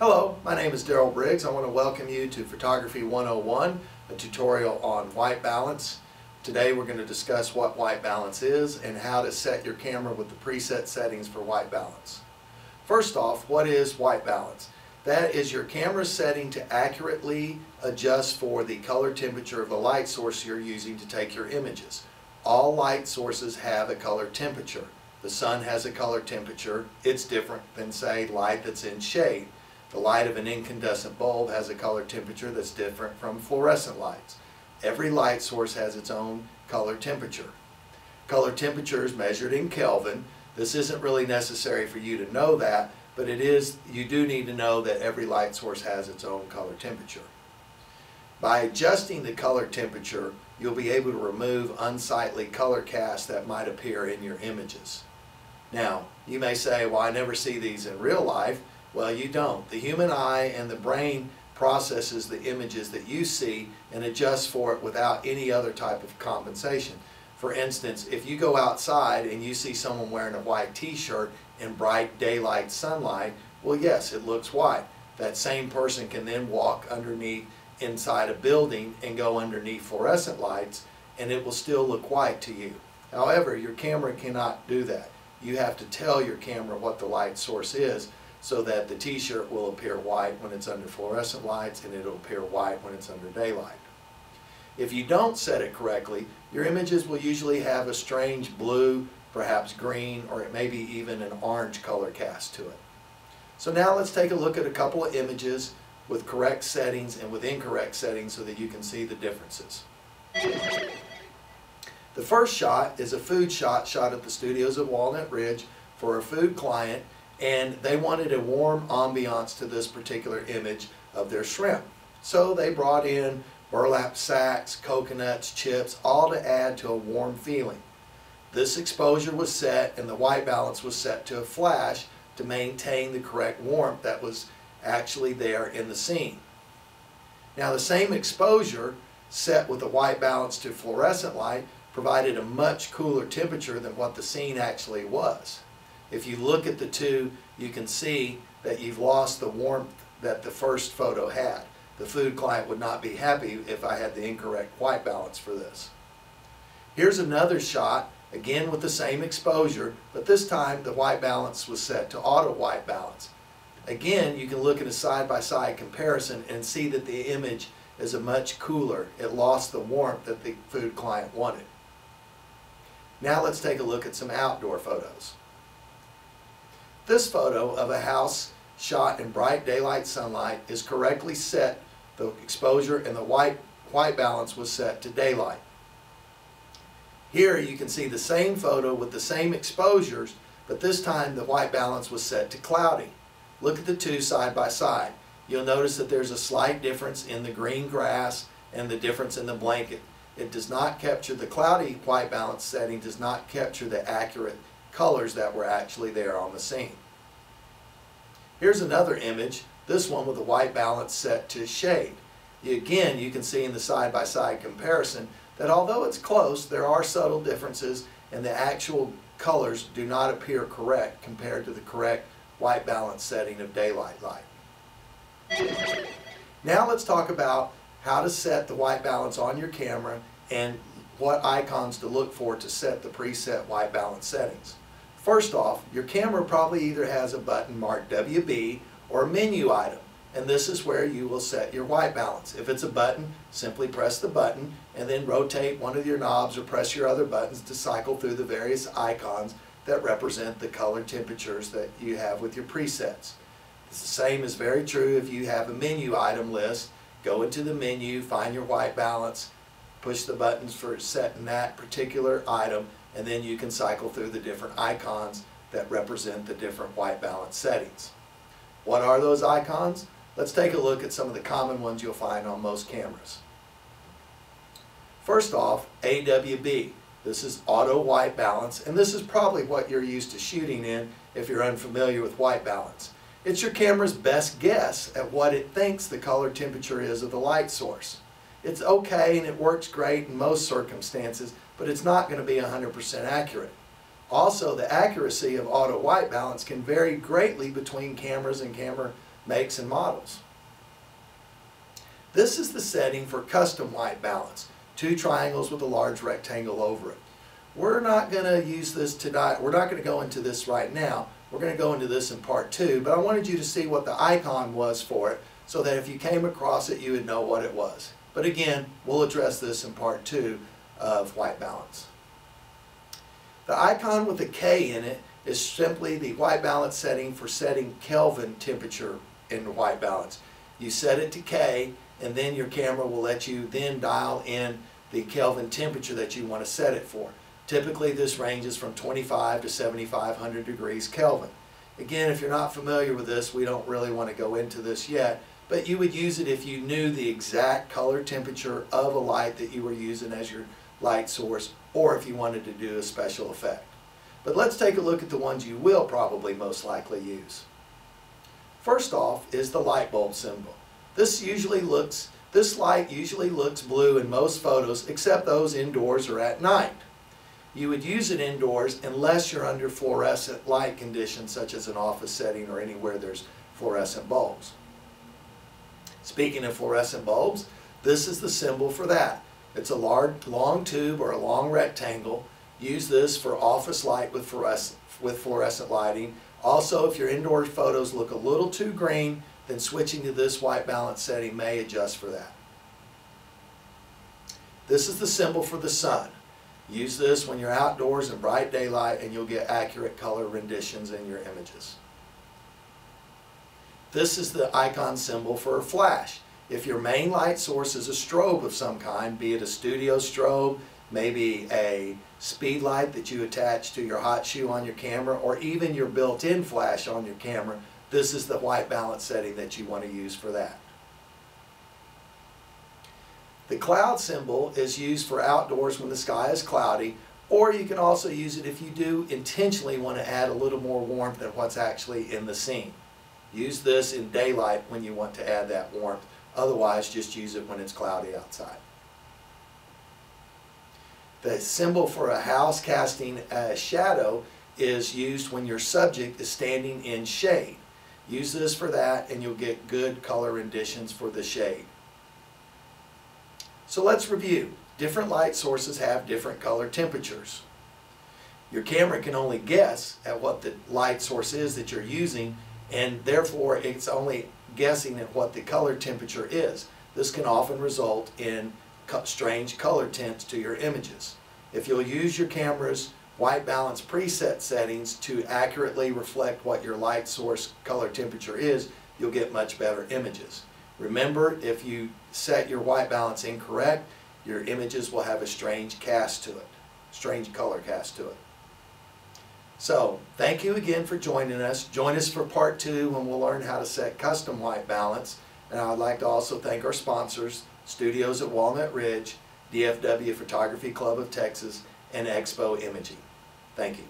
Hello, my name is Darryl Briggs. I want to welcome you to Photography 101, a tutorial on white balance. Today we're going to discuss what white balance is and how to set your camera with the preset settings for white balance. First off, what is white balance? That is your camera setting to accurately adjust for the color temperature of the light source you're using to take your images. All light sources have a color temperature. The sun has a color temperature. It's different than, say, light that's in shade. The light of an incandescent bulb has a color temperature that's different from fluorescent lights. Every light source has its own color temperature. Color temperature is measured in Kelvin. This isn't really necessary for you to know that, but it is. You do need to know that every light source has its own color temperature. By adjusting the color temperature, you'll be able to remove unsightly color casts that might appear in your images. Now, you may say, well, I never see these in real life. Well, you don't. The human eye and the brain processes the images that you see and adjusts for it without any other type of compensation. For instance, if you go outside and you see someone wearing a white t-shirt in bright daylight sunlight, well, yes, it looks white. That same person can then walk underneath inside a building and go underneath fluorescent lights, and it will still look white to you. However, your camera cannot do that. You have to tell your camera what the light source is, so that the t-shirt will appear white when it's under fluorescent lights and it'll appear white when it's under daylight. If you don't set it correctly, your images will usually have a strange blue, perhaps green, or it may be even an orange color cast to it. So now let's take a look at a couple of images with correct settings and with incorrect settings so that you can see the differences. The first shot is a food shot shot at the studios of Walnut Ridge for a food client, and they wanted a warm ambiance to this particular image of their shrimp. So they brought in burlap sacks, coconuts, chips, all to add to a warm feeling. This exposure was set and the white balance was set to a flash to maintain the correct warmth that was actually there in the scene. Now the same exposure set with the white balance to fluorescent light provided a much cooler temperature than what the scene actually was. If you look at the two, you can see that you've lost the warmth that the first photo had. The food client would not be happy if I had the incorrect white balance for this. Here's another shot, again with the same exposure, but this time the white balance was set to auto white balance. Again, you can look at a side-by-side comparison and see that the image is a much cooler. It lost the warmth that the food client wanted. Now let's take a look at some outdoor photos. This photo of a house shot in bright daylight sunlight is correctly set. The exposure and the white balance was set to daylight. Here you can see the same photo with the same exposures, but this time the white balance was set to cloudy. Look at the two side by side. You'll notice that there's a slight difference in the green grass and the difference in the blanket. It does not capture the cloudy white balance setting, does not capture the accurate colors that were actually there on the scene. Here's another image, this one with the white balance set to shade. Again, you can see in the side-by-side comparison that although it's close, there are subtle differences and the actual colors do not appear correct compared to the correct white balance setting of daylight light. Now let's talk about how to set the white balance on your camera and what icons to look for to set the preset white balance settings. First off, your camera probably either has a button marked WB or a menu item, and this is where you will set your white balance. If it's a button, simply press the button and then rotate one of your knobs or press your other buttons to cycle through the various icons that represent the color temperatures that you have with your presets. The same is very true if you have a menu item list. Go into the menu, find your white balance, push the buttons for setting that particular item, and then you can cycle through the different icons that represent the different white balance settings. What are those icons? Let's take a look at some of the common ones you'll find on most cameras. First off, AWB. This is auto white balance, and this is probably what you're used to shooting in if you're unfamiliar with white balance. It's your camera's best guess at what it thinks the color temperature is of the light source. It's okay and it works great in most circumstances, but it's not going to be 100% accurate. Also, the accuracy of auto white balance can vary greatly between cameras and camera makes, and models. This is the setting for custom white balance, two triangles with a large rectangle over it. We're not going to use this tonight. We're not going to go into this right now. We're going to go into this in part two, but I wanted you to see what the icon was for it so that if you came across it, you would know what it was. But again, we'll address this in part two of white balance. The icon with a K in it is simply the white balance setting for setting Kelvin temperature in white balance. You set it to K, and then your camera will let you then dial in the Kelvin temperature that you want to set it for. Typically this ranges from 25 to 7500 degrees Kelvin. Again, if you're not familiar with this, we don't really want to go into this yet, but you would use it if you knew the exact color temperature of a light that you were using as your light source, or if you wanted to do a special effect. But let's take a look at the ones you will probably most likely use. First off is the light bulb symbol. This light usually looks blue in most photos except those indoors or at night. You would use it indoors unless you're under fluorescent light conditions such as an office setting or anywhere there's fluorescent bulbs. Speaking of fluorescent bulbs, this is the symbol for that. It's a large, long tube or a long rectangle. Use this for office light with fluorescent lighting. Also, if your indoor photos look a little too green, then switching to this white balance setting may adjust for that. This is the symbol for the sun. Use this when you're outdoors in bright daylight and you'll get accurate color renditions in your images. This is the icon symbol for a flash. If your main light source is a strobe of some kind, be it a studio strobe, maybe a speed light that you attach to your hot shoe on your camera, or even your built-in flash on your camera, this is the white balance setting that you want to use for that. The cloud symbol is used for outdoors when the sky is cloudy, or you can also use it if you do intentionally want to add a little more warmth than what's actually in the scene. Use this in daylight when you want to add that warmth. Otherwise, just use it when it's cloudy outside. The symbol for a house casting a shadow is used when your subject is standing in shade. Use this for that and you'll get good color renditions for the shade. So let's review. Different light sources have different color temperatures. Your camera can only guess at what the light source is that you're using, and therefore it's only guessing at what the color temperature is. This can often result in strange color tints to your images. If you'll use your camera's white balance preset settings to accurately reflect what your light source color temperature is, you'll get much better images. Remember, if you set your white balance incorrect, your images will have a strange color cast to it. So, thank you again for joining us. Join us for part two when we'll learn how to set custom white balance. And I'd like to also thank our sponsors, Studios at Walnut Ridge, DFW Photography Club of Texas, and Expo Imaging. Thank you.